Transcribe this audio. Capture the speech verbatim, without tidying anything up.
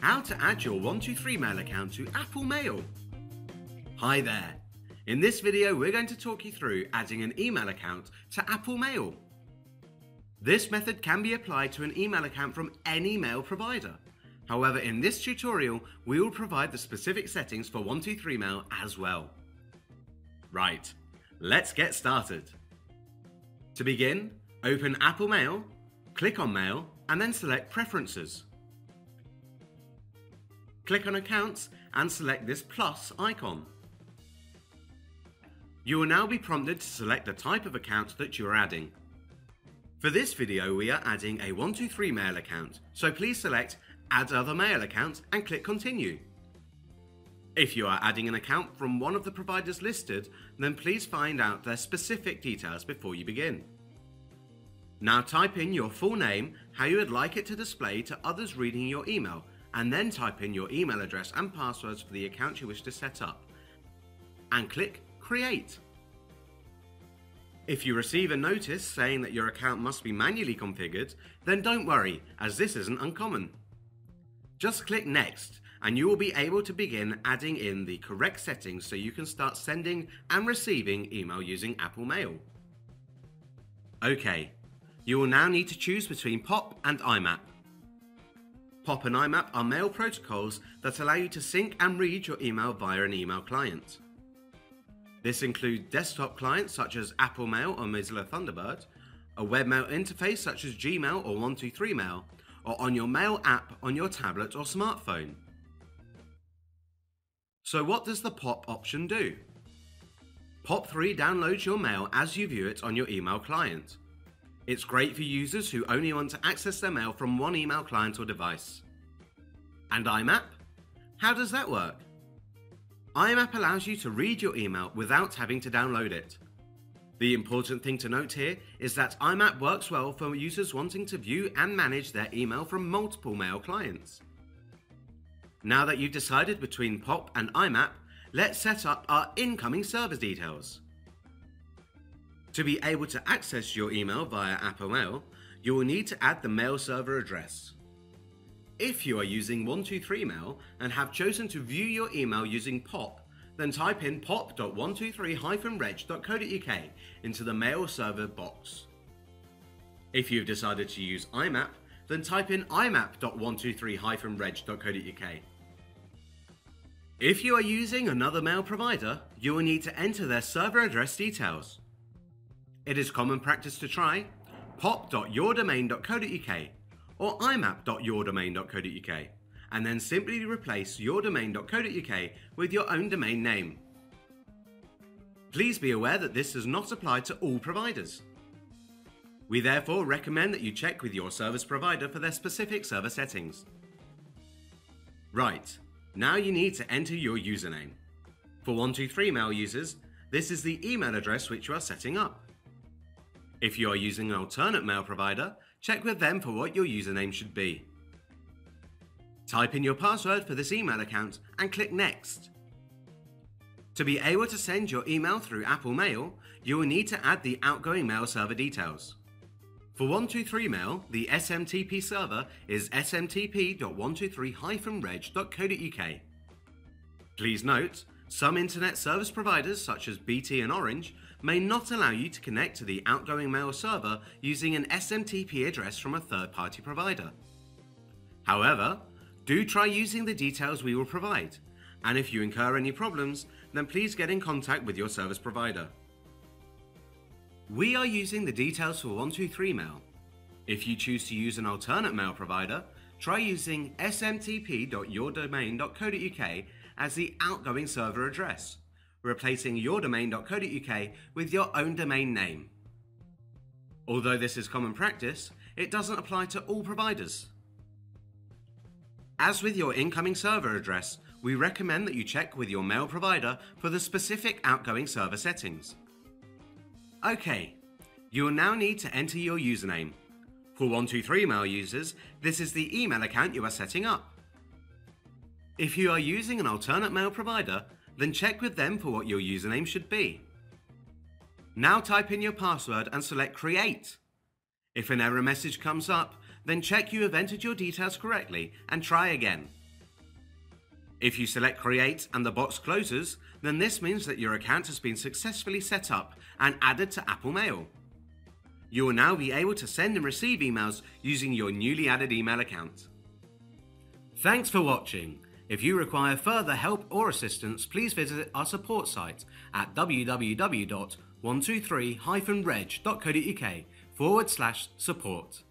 How to add your one two three Mail account to Apple Mail. Hi there. In this video, we're going to talk you through adding an email account to Apple Mail. This method can be applied to an email account from any mail provider. However, in this tutorial, we will provide the specific settings for one two three Mail as well. Right, let's get started. To begin, open Apple Mail, click on Mail, and then select Preferences. Click on Accounts and select this plus icon. You will now be prompted to select the type of account that you are adding. For this video, we are adding a one two three Mail account, so please select Add Other Mail Account and click Continue. If you are adding an account from one of the providers listed, then please find out their specific details before you begin. Now type in your full name, how you would like it to display to others reading your email, and then type in your email address and passwords for the account you wish to set up, and click Create. If you receive a notice saying that your account must be manually configured, then don't worry, as this isn't uncommon. Just click Next, and you will be able to begin adding in the correct settings so you can start sending and receiving email using Apple Mail. Okay, you will now need to choose between POP and I MAP. POP and I MAP are mail protocols that allow you to sync and read your email via an email client. This includes desktop clients such as Apple Mail or Mozilla Thunderbird, a webmail interface such as Gmail or one two three Mail, or on your mail app on your tablet or smartphone. So what does the POP option do? POP three downloads your mail as you view it on your email client. It's great for users who only want to access their mail from one email client or device. And I MAP? How does that work? I MAP allows you to read your email without having to download it. The important thing to note here is that I MAP works well for users wanting to view and manage their email from multiple mail clients. Now that you've decided between POP and I MAP, let's set up our incoming service details. To be able to access your email via Apple Mail, you will need to add the mail server address. If you are using one two three Mail and have chosen to view your email using POP, then type in pop dot one two three dash reg dot co dot U K into the mail server box. If you've decided to use I MAP, then type in I MAP dot one two three dash reg dot co dot U K. If you are using another mail provider, you will need to enter their server address details. It is common practice to try pop dot your domain dot co dot U K or I MAP dot your domain dot co dot U K and then simply replace your domain dot co dot U K with your own domain name. Please be aware that this does not apply to all providers. We therefore recommend that you check with your service provider for their specific server settings. Right, now you need to enter your username. For one two three Mail users, this is the email address which you are setting up. If you are using an alternate mail provider, check with them for what your username should be. Type in your password for this email account and click Next. To be able to send your email through Apple Mail, you will need to add the outgoing mail server details. For one two three Mail, the S M T P server is S M T P dot one two three dash reg dot co dot U K. Please note, some internet service providers such as B T and Orange may not allow you to connect to the outgoing mail server using an S M T P address from a third-party provider. However, do try using the details we will provide, and if you incur any problems, then please get in contact with your service provider. We are using the details for one two three Mail. If you choose to use an alternate mail provider, try using S M T P dot your domain dot co dot U K as the outgoing server address, replacing your domain dot co dot U K with your own domain name. Although this is common practice, it doesn't apply to all providers. As with your incoming server address, we recommend that you check with your mail provider for the specific outgoing server settings. Okay, you will now need to enter your username. For one two three Mail users, this is the email account you are setting up. If you are using an alternate mail provider, then check with them for what your username should be. Now type in your password and select Create. If an error message comes up, then check you have entered your details correctly and try again. If you select Create and the box closes, then this means that your account has been successfully set up and added to Apple Mail. You will now be able to send and receive emails using your newly added email account. Thanks for watching. If you require further help or assistance, please visit our support site at w w w dot one two three dash reg dot co dot u k forward slash support.